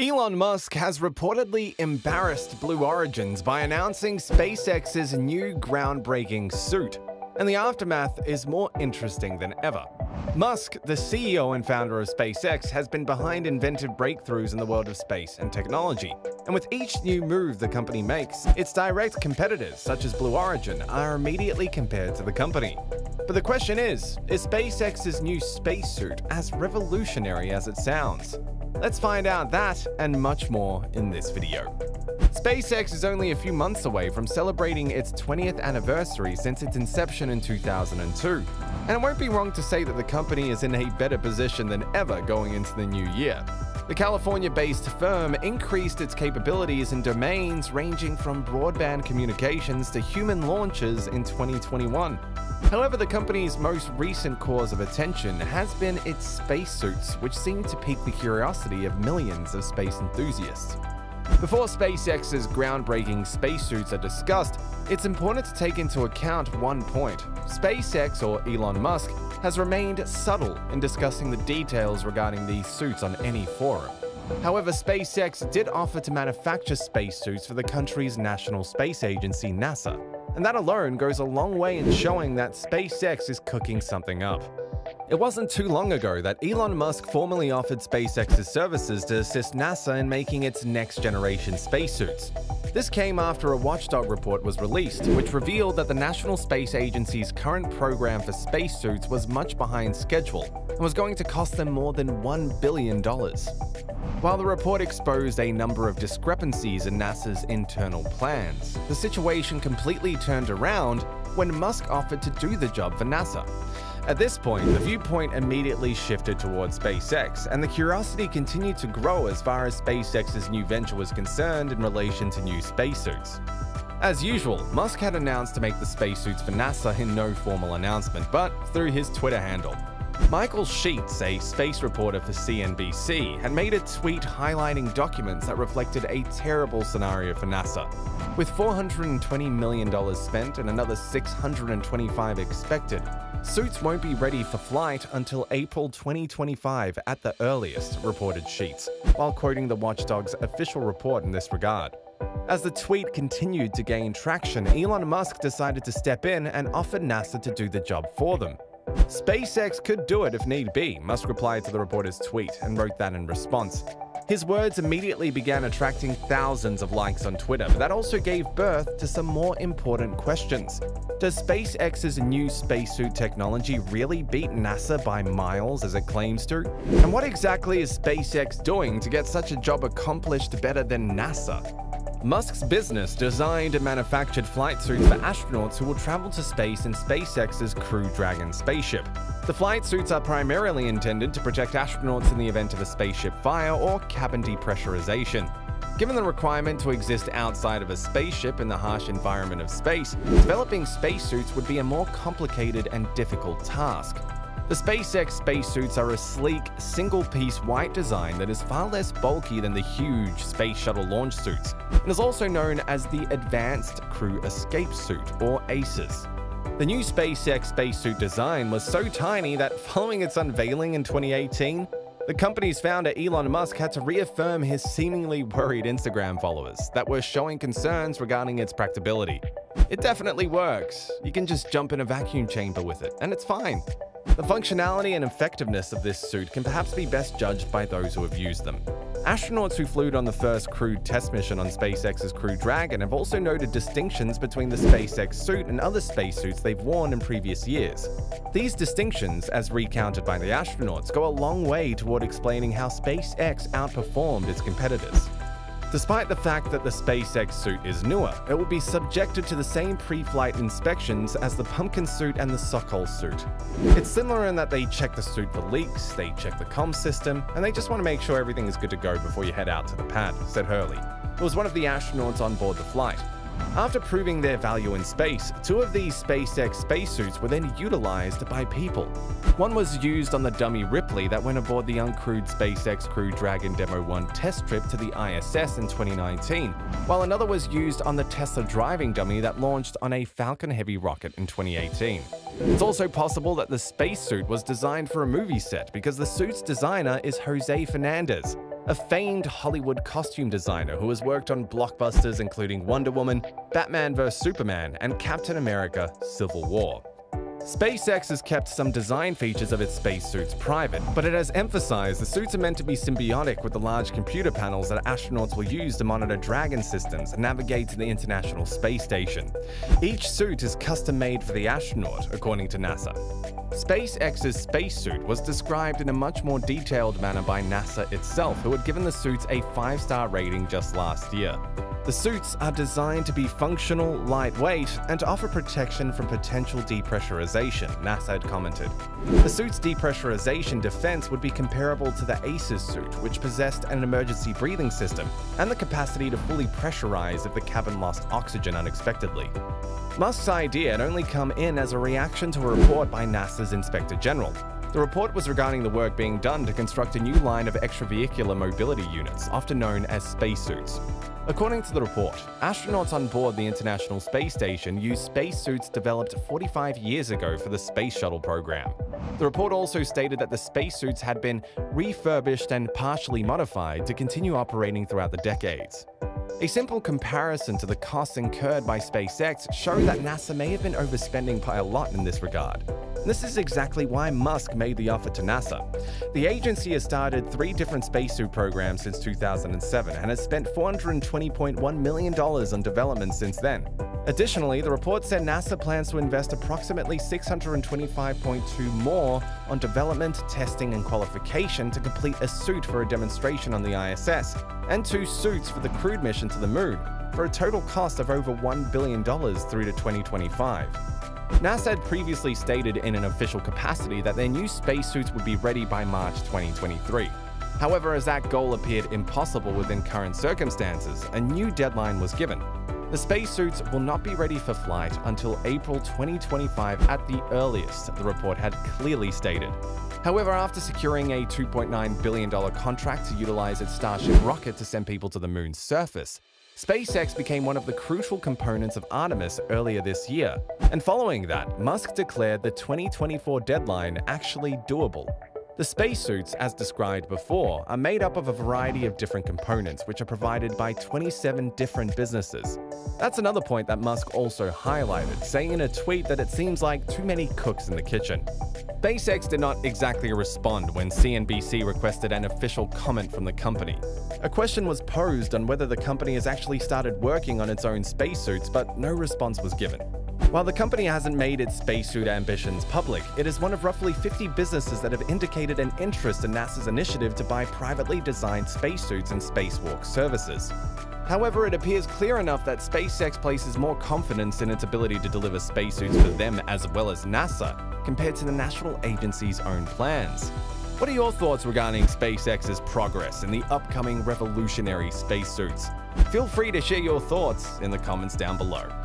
Elon Musk has reportedly embarrassed Blue Origin by announcing SpaceX's new groundbreaking suit, and the aftermath is more interesting than ever. Musk, the CEO and founder of SpaceX, has been behind inventive breakthroughs in the world of space and technology, and with each new move the company makes, its direct competitors, such as Blue Origin, are immediately compared to the company. But the question is SpaceX's new spacesuit as revolutionary as it sounds? Let's find out that and much more in this video. SpaceX is only a few months away from celebrating its 20th anniversary since its inception in 2002, and it won't be wrong to say that the company is in a better position than ever going into the new year. The California-based firm increased its capabilities in domains ranging from broadband communications to human launches in 2021. However, the company's most recent cause of attention has been its spacesuits, which seem to pique the curiosity of millions of space enthusiasts. Before SpaceX's groundbreaking spacesuits are discussed, it's important to take into account one point. SpaceX, or Elon Musk, has remained subtle in discussing the details regarding these suits on any forum. However, SpaceX did offer to manufacture spacesuits for the country's national space agency, NASA, and that alone goes a long way in showing that SpaceX is cooking something up. It wasn't too long ago that Elon Musk formally offered SpaceX's services to assist NASA in making its next-generation spacesuits. This came after a watchdog report was released, which revealed that the National Space Agency's current program for spacesuits was much behind schedule and was going to cost them more than $1 billion. While the report exposed a number of discrepancies in NASA's internal plans, the situation completely turned around when Musk offered to do the job for NASA. At this point, the viewpoint immediately shifted towards SpaceX, and the curiosity continued to grow as far as SpaceX's new venture was concerned in relation to new spacesuits. As usual, Musk had announced to make the spacesuits for NASA in no formal announcement, but through his Twitter handle. Michael Sheets, a space reporter for CNBC, had made a tweet highlighting documents that reflected a terrible scenario for NASA, with $420 million spent and another $625 million expected. Suits won't be ready for flight until April 2025 at the earliest, reported Sheets, while quoting the watchdog's official report in this regard. As the tweet continued to gain traction, Elon Musk decided to step in and offered NASA to do the job for them. SpaceX could do it if need be, Musk replied to the reporter's tweet and wrote that in response. His words immediately began attracting thousands of likes on Twitter, but that also gave birth to some more important questions. Does SpaceX's new spacesuit technology really beat NASA by miles as it claims to? And what exactly is SpaceX doing to get such a job accomplished better than NASA? Musk's business designed and manufactured flight suits for astronauts who will travel to space in SpaceX's Crew Dragon spaceship. The flight suits are primarily intended to protect astronauts in the event of a spaceship fire or cabin depressurization. Given the requirement to exist outside of a spaceship in the harsh environment of space, developing spacesuits would be a more complicated and difficult task. The SpaceX spacesuits are a sleek, single-piece white design that is far less bulky than the huge space shuttle launch suits, and is also known as the Advanced Crew Escape Suit, or ACES. The new SpaceX spacesuit design was so tiny that following its unveiling in 2018, the company's founder Elon Musk had to reaffirm his seemingly worried Instagram followers that were showing concerns regarding its practicability. It definitely works. You can just jump in a vacuum chamber with it, and it's fine. The functionality and effectiveness of this suit can perhaps be best judged by those who have used them. Astronauts who flew on the first crewed test mission on SpaceX's Crew Dragon have also noted distinctions between the SpaceX suit and other spacesuits they've worn in previous years. These distinctions, as recounted by the astronauts, go a long way toward explaining how SpaceX outperformed its competitors. Despite the fact that the SpaceX suit is newer, it will be subjected to the same pre-flight inspections as the Pumpkin suit and the Sockole suit. It's similar in that they check the suit for leaks, they check the comm system, and they just want to make sure everything is good to go before you head out to the pad, said Hurley, who was one of the astronauts on board the flight. After proving their value in space, two of these SpaceX spacesuits were then utilized by people. One was used on the dummy Ripley that went aboard the uncrewed SpaceX Crew Dragon Demo 1 test trip to the ISS in 2019, while another was used on the Tesla driving dummy that launched on a Falcon Heavy rocket in 2018. It's also possible that the spacesuit was designed for a movie set because the suit's designer is Jose Fernandez, a famed Hollywood costume designer who has worked on blockbusters including Wonder Woman, Batman vs Superman, and Captain America Civil War. SpaceX has kept some design features of its spacesuits private, but it has emphasized the suits are meant to be symbiotic with the large computer panels that astronauts will use to monitor Dragon systems and navigate to the International Space Station. Each suit is custom-made for the astronaut, according to NASA. SpaceX's spacesuit was described in a much more detailed manner by NASA itself, who had given the suits a 5-star rating just last year. The suits are designed to be functional, lightweight, and to offer protection from potential depressurization, NASA had commented. The suit's depressurization defense would be comparable to the ACES suit, which possessed an emergency breathing system and the capacity to fully pressurize if the cabin lost oxygen unexpectedly. Musk's idea had only come in as a reaction to a report by NASA's Inspector General. The report was regarding the work being done to construct a new line of extravehicular mobility units, often known as spacesuits. According to the report, astronauts on board the International Space Station used spacesuits developed 45 years ago for the Space Shuttle program. The report also stated that the spacesuits had been refurbished and partially modified to continue operating throughout the decades. A simple comparison to the costs incurred by SpaceX showed that NASA may have been overspending by a lot in this regard. This is exactly why Musk made the offer to NASA. The agency has started 3 different spacesuit programs since 2007 and has spent $420.1 million on development since then. Additionally, the report said NASA plans to invest approximately $625.2 more on development, testing, and qualification to complete a suit for a demonstration on the ISS and 2 suits for the crewed mission to the moon, for a total cost of over $1 billion through to 2025. NASA had previously stated in an official capacity that their new spacesuits would be ready by March 2023. However, as that goal appeared impossible within current circumstances, a new deadline was given. The spacesuits will not be ready for flight until April 2025 at the earliest, the report had clearly stated. However, after securing a $2.9 billion contract to utilize its Starship rocket to send people to the moon's surface, SpaceX became one of the crucial components of Artemis earlier this year. And following that, Musk declared the 2024 deadline actually doable. The spacesuits, as described before, are made up of a variety of different components which are provided by 27 different businesses. That's another point that Musk also highlighted, saying in a tweet that it seems like too many cooks in the kitchen. SpaceX did not exactly respond when CNBC requested an official comment from the company. A question was posed on whether the company has actually started working on its own spacesuits, but no response was given. While the company hasn't made its spacesuit ambitions public, it is one of roughly 50 businesses that have indicated an interest in NASA's initiative to buy privately designed spacesuits and spacewalk services. However, it appears clear enough that SpaceX places more confidence in its ability to deliver spacesuits for them as well as NASA, compared to the national agency's own plans. What are your thoughts regarding SpaceX's progress in the upcoming revolutionary spacesuits? Feel free to share your thoughts in the comments down below.